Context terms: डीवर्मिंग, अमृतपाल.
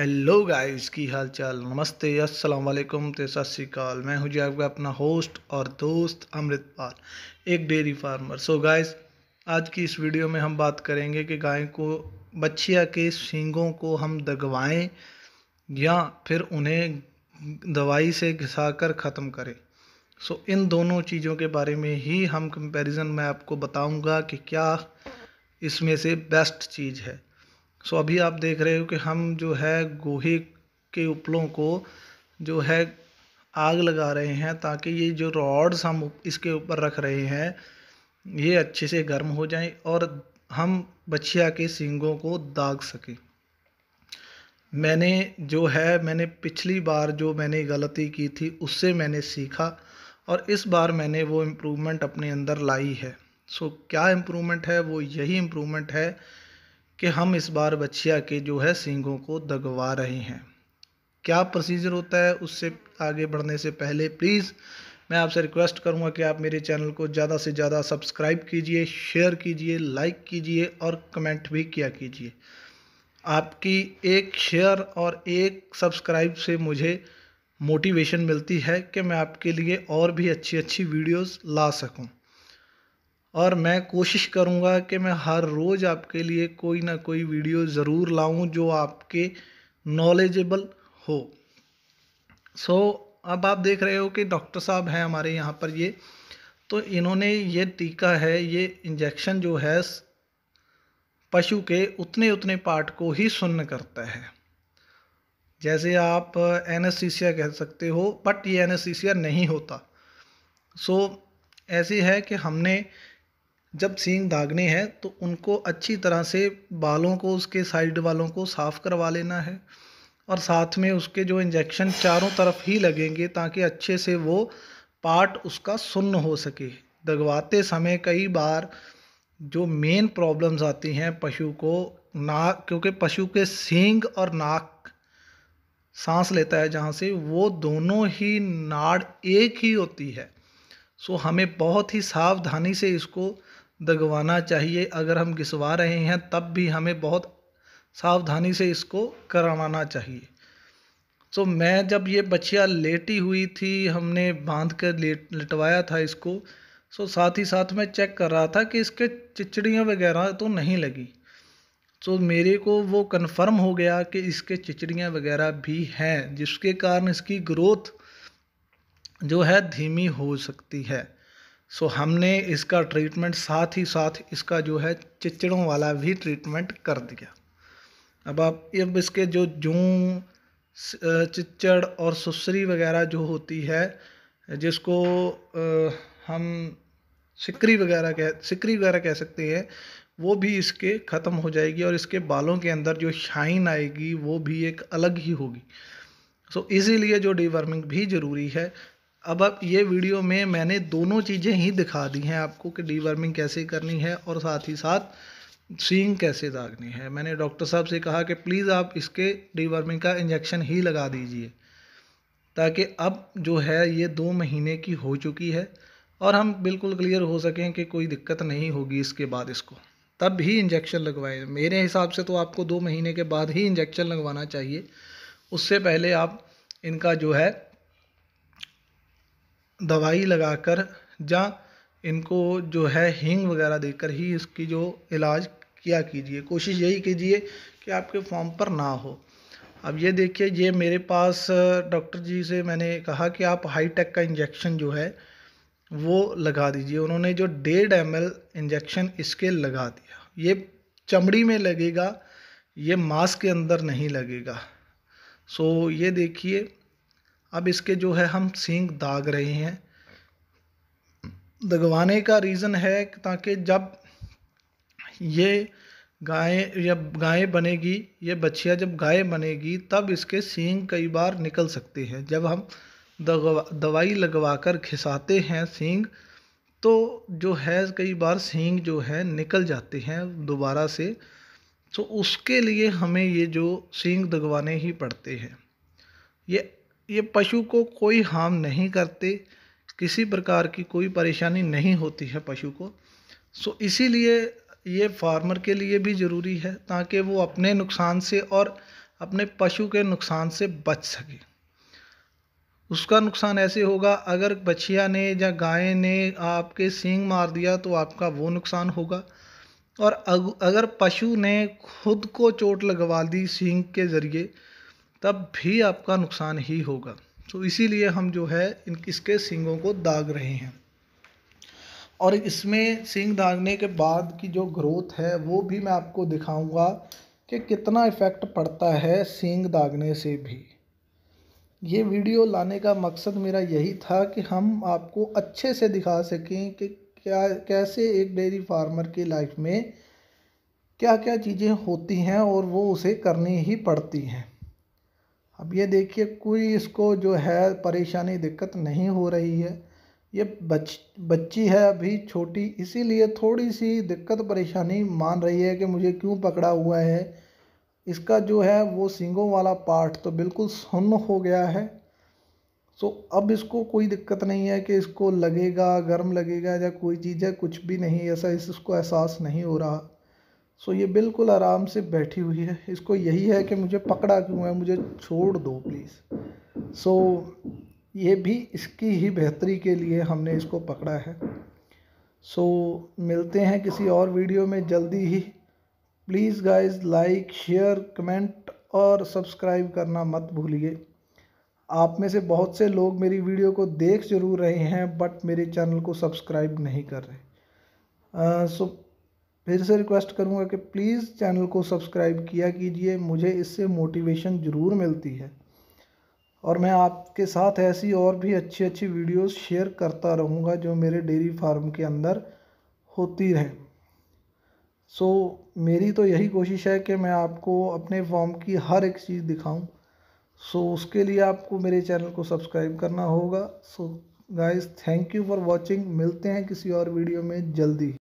Hello guys, की हाल चाल, नमस्ते, अस्सलाम वालेकुम ते सत श्री अकाल। मैं हूँ जी आपका अपना होस्ट और दोस्त अमृतपाल, एक डेयरी फार्मर। सो गाइस, आज की इस वीडियो में हम बात करेंगे कि गाय को बछिया के सींगों को हम दगवाएं या फिर उन्हें दवाई से घिसाकर ख़त्म करें। सो इन दोनों चीज़ों के बारे में ही हम कंपैरिजन में आपको बताऊँगा कि क्या इसमें से बेस्ट चीज़ है। सो अभी आप देख रहे हो कि हम जो है गोहे के उपलों को जो है आग लगा रहे हैं ताकि ये जो रॉड्स हम इसके ऊपर रख रहे हैं ये अच्छे से गर्म हो जाएं और हम बछिया के सींगों को दाग सकें। मैंने पिछली बार जो मैंने गलती की थी उससे मैंने सीखा और इस बार मैंने वो इम्प्रूवमेंट अपने अंदर लाई है। सो क्या इम्प्रूवमेंट है? वो यही इम्प्रूवमेंट है कि हम इस बार बछिया के जो है सींगों को दगवा रहे हैं। क्या प्रोसीजर होता है, उससे आगे बढ़ने से पहले प्लीज़ मैं आपसे रिक्वेस्ट करूंगा कि आप मेरे चैनल को ज़्यादा से ज़्यादा सब्सक्राइब कीजिए, शेयर कीजिए, लाइक कीजिए और कमेंट भी किया कीजिए। आपकी एक शेयर और एक सब्सक्राइब से मुझे मोटिवेशन मिलती है कि मैं आपके लिए और भी अच्छी वीडियोज़ ला सकूँ और मैं कोशिश करूंगा कि मैं हर रोज़ आपके लिए कोई ना कोई वीडियो ज़रूर लाऊं जो आपके नॉलेजेबल हो। सो अब आप देख रहे हो कि डॉक्टर साहब हैं हमारे यहाँ पर, ये तो इन्होंने ये टीका है, ये इंजेक्शन जो है पशु के उतने पार्ट को ही सुन्न करता है। जैसे आप एनेस्थीसिया कह सकते हो, बट ये एनेस्थीसिया नहीं होता। सो ऐसी है कि हमने जब सींग दागने हैं तो उनको अच्छी तरह से बालों को, उसके साइड वालों को साफ़ करवा लेना है और साथ में उसके जो इंजेक्शन चारों तरफ ही लगेंगे ताकि अच्छे से वो पार्ट उसका सुन्न हो सके। दगवाते समय कई बार जो मेन प्रॉब्लम्स आती हैं पशु को, नाक, क्योंकि पशु के सींग और नाक सांस लेता है जहाँ से, वो दोनों ही नाड़ एक ही होती है। सो हमें बहुत ही सावधानी से इसको दगवाना चाहिए। अगर हम घिसवा रहे हैं तब भी हमें बहुत सावधानी से इसको करवाना चाहिए। सो मैं जब ये बछिया लेटी हुई थी, हमने बांध कर लिटवाया था इसको। सो साथ ही साथ मैं चेक कर रहा था कि इसके चिचड़ियाँ वगैरह तो नहीं लगी। सो मेरे को वो कन्फर्म हो गया कि इसके चिचड़ियाँ वगैरह भी हैं, जिसके कारण इसकी ग्रोथ जो है धीमी हो सकती है। सो हमने इसका ट्रीटमेंट साथ ही साथ इसका जो है चिचड़ों वाला भी ट्रीटमेंट कर दिया। अब इसके जो जूं, चिचड़ और सुसरी वगैरह जो होती है, जिसको हम सिकरी वगैरह कह सकते हैं, वो भी इसके ख़त्म हो जाएगी और इसके बालों के अंदर जो शाइन आएगी वो भी एक अलग ही होगी। सो इसीलिए जो डीवर्मिंग भी ज़रूरी है। अब ये वीडियो में मैंने दोनों चीज़ें ही दिखा दी हैं आपको कि डीवर्मिंग कैसे करनी है और साथ ही साथ सींग कैसे दागनी है। मैंने डॉक्टर साहब से कहा कि प्लीज़ आप इसके डीवर्मिंग का इंजेक्शन ही लगा दीजिए ताकि अब जो है ये 2 महीने की हो चुकी है और हम बिल्कुल क्लियर हो सकें कि कोई दिक्कत नहीं होगी इसके बाद। इसको तब भी इंजेक्शन लगवाएं। मेरे हिसाब से तो आपको 2 महीने के बाद ही इंजेक्शन लगवाना चाहिए, उससे पहले आप इनका जो है दवाई लगाकर या इनको जो है हींग वगैरह देकर ही इसकी जो इलाज किया कीजिए। कोशिश यही कीजिए कि आपके फॉर्म पर ना हो। अब ये देखिए, ये मेरे पास डॉक्टर जी से मैंने कहा कि आप हाईटेक का इंजेक्शन जो है वो लगा दीजिए। उन्होंने जो 1.5 ml इंजेक्शन इसके लगा दिया। ये चमड़ी में लगेगा, ये मांस के अंदर नहीं लगेगा। सो ये देखिए, अब इसके जो है हम सींग दाग रहे हैं। दगवाने का रीज़न है ताकि जब ये गाय बनेगी, ये बछिया जब गाय बनेगी तब इसके सींग कई बार निकल सकते हैं। जब हम दवाई लगवाकर घिसाते हैं सींग तो जो है कई बार सींग जो है निकल जाते हैं दोबारा से। तो उसके लिए हमें ये जो सींग दगवाने ही पड़ते हैं। ये पशु को कोई हार्म नहीं करते, किसी प्रकार की कोई परेशानी नहीं होती है पशु को। सो इसीलिए ये फार्मर के लिए भी ज़रूरी है ताकि वो अपने नुकसान से और अपने पशु के नुकसान से बच सके। उसका नुकसान ऐसे होगा, अगर बछिया ने या गाय ने आपके सींग मार दिया तो आपका वो नुकसान होगा, और अगर पशु ने खुद को चोट लगवा दी सींग के ज़रिए तब भी आपका नुकसान ही होगा। तो इसीलिए हम जो है इसके सींगों को दाग रहे हैं, और इसमें सींग दागने के बाद की जो ग्रोथ है वो भी मैं आपको दिखाऊंगा कि कितना इफ़ेक्ट पड़ता है सींग दागने से भी। ये वीडियो लाने का मकसद मेरा यही था कि हम आपको अच्छे से दिखा सकें कि क्या कैसे एक डेयरी फार्मर की लाइफ में क्या क्या चीज़ें होती हैं और वो उसे करनी ही पड़ती हैं। अब ये देखिए, कोई इसको जो है परेशानी दिक्कत नहीं हो रही है। ये बच्ची है अभी छोटी, इसीलिए थोड़ी सी दिक्कत परेशानी मान रही है कि मुझे क्यों पकड़ा हुआ है। इसका जो है वो सींगों वाला पार्ट तो बिल्कुल सुन्न हो गया है। तो अब इसको कोई दिक्कत नहीं है कि इसको लगेगा, गर्म लगेगा या कोई चीज़ है, कुछ भी नहीं, ऐसा इसको एहसास नहीं हो रहा। सो ये बिल्कुल आराम से बैठी हुई है। इसको यही है कि मुझे पकड़ा क्यों है, मुझे छोड़ दो प्लीज़। सो ये भी इसकी ही बेहतरी के लिए हमने इसको पकड़ा है। सो मिलते हैं किसी और वीडियो में जल्दी ही। Please guys, like, share, comment और सब्सक्राइब करना मत भूलिए। आप में से बहुत से लोग मेरी वीडियो को देख ज़रूर रहे हैं बट मेरे चैनल को सब्सक्राइब नहीं कर रहे। सो फिर से रिक्वेस्ट करूँगा कि प्लीज़ चैनल को सब्सक्राइब किया कीजिए, मुझे इससे मोटिवेशन ज़रूर मिलती है और मैं आपके साथ ऐसी और भी अच्छी अच्छी वीडियोस शेयर करता रहूँगा जो मेरे डेयरी फार्म के अंदर होती रहें। सो मेरी तो यही कोशिश है कि मैं आपको अपने फार्म की हर एक चीज़ दिखाऊं। सो उसके लिए आपको मेरे चैनल को सब्सक्राइब करना होगा। So guys, thank you for watching. मिलते हैं किसी और वीडियो में जल्दी।